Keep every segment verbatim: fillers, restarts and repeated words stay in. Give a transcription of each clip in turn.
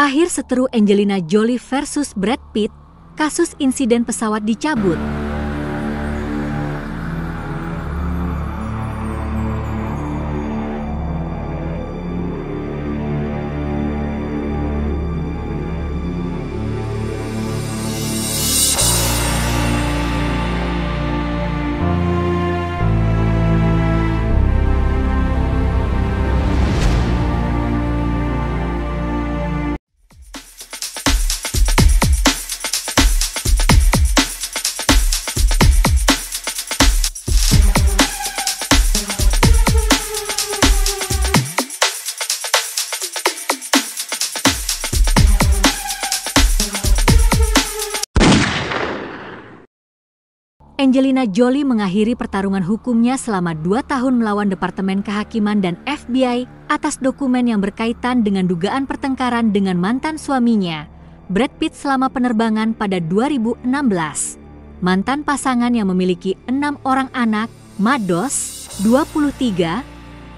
Akhir seteru Angelina Jolie versus Brad Pitt, kasus insiden pesawat dicabut. Angelina Jolie mengakhiri pertarungan hukumnya selama dua tahun melawan Departemen Kehakiman dan F B I atas dokumen yang berkaitan dengan dugaan pertengkaran dengan mantan suaminya, Brad Pitt, selama penerbangan pada dua ribu enam belas. Mantan pasangan yang memiliki enam orang anak, Maddox, dua puluh tiga,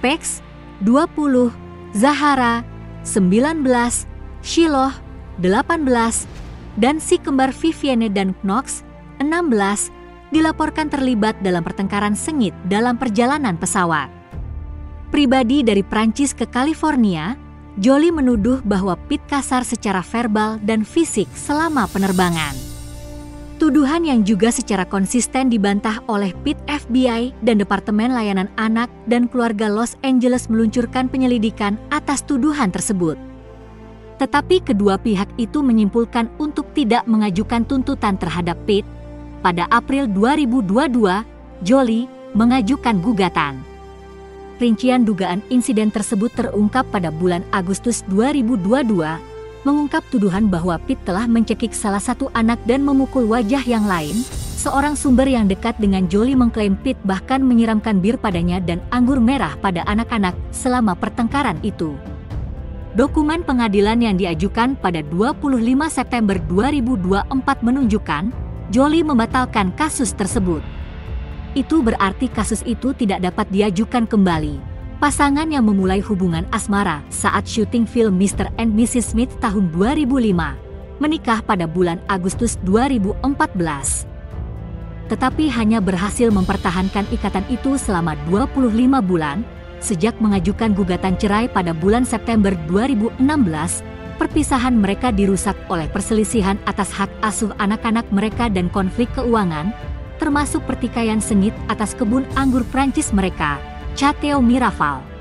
Pax, dua puluh, Zahara, sembilan belas, Shiloh, delapan belas, dan si kembar Vivienne dan Knox, enam belas, dilaporkan terlibat dalam pertengkaran sengit dalam perjalanan pesawat. Pribadi dari Prancis ke California, Jolie menuduh bahwa Pitt kasar secara verbal dan fisik selama penerbangan. Tuduhan yang juga secara konsisten dibantah oleh Pitt, F B I, dan Departemen Layanan Anak dan Keluarga Los Angeles meluncurkan penyelidikan atas tuduhan tersebut. Tetapi kedua pihak itu menyimpulkan untuk tidak mengajukan tuntutan terhadap Pitt. Pada April dua ribu dua puluh dua, Jolie mengajukan gugatan. Rincian dugaan insiden tersebut terungkap pada bulan Agustus dua ribu dua puluh dua, mengungkap tuduhan bahwa Pitt telah mencekik salah satu anak dan memukul wajah yang lain. Seorang sumber yang dekat dengan Jolie mengklaim Pitt bahkan menyiramkan bir padanya dan anggur merah pada anak-anak selama pertengkaran itu. Dokumen pengadilan yang diajukan pada dua puluh lima September dua ribu dua puluh empat menunjukkan Jolie membatalkan kasus tersebut. Itu berarti kasus itu tidak dapat diajukan kembali. Pasangan yang memulai hubungan asmara saat syuting film mister and missus Smith tahun dua ribu lima, menikah pada bulan Agustus dua ribu empat belas. Tetapi hanya berhasil mempertahankan ikatan itu selama dua puluh lima bulan, sejak mengajukan gugatan cerai pada bulan September dua ribu enam belas, perpisahan mereka dirusak oleh perselisihan atas hak asuh anak-anak mereka dan konflik keuangan, termasuk pertikaian sengit atas kebun anggur Prancis mereka, Château Miraval.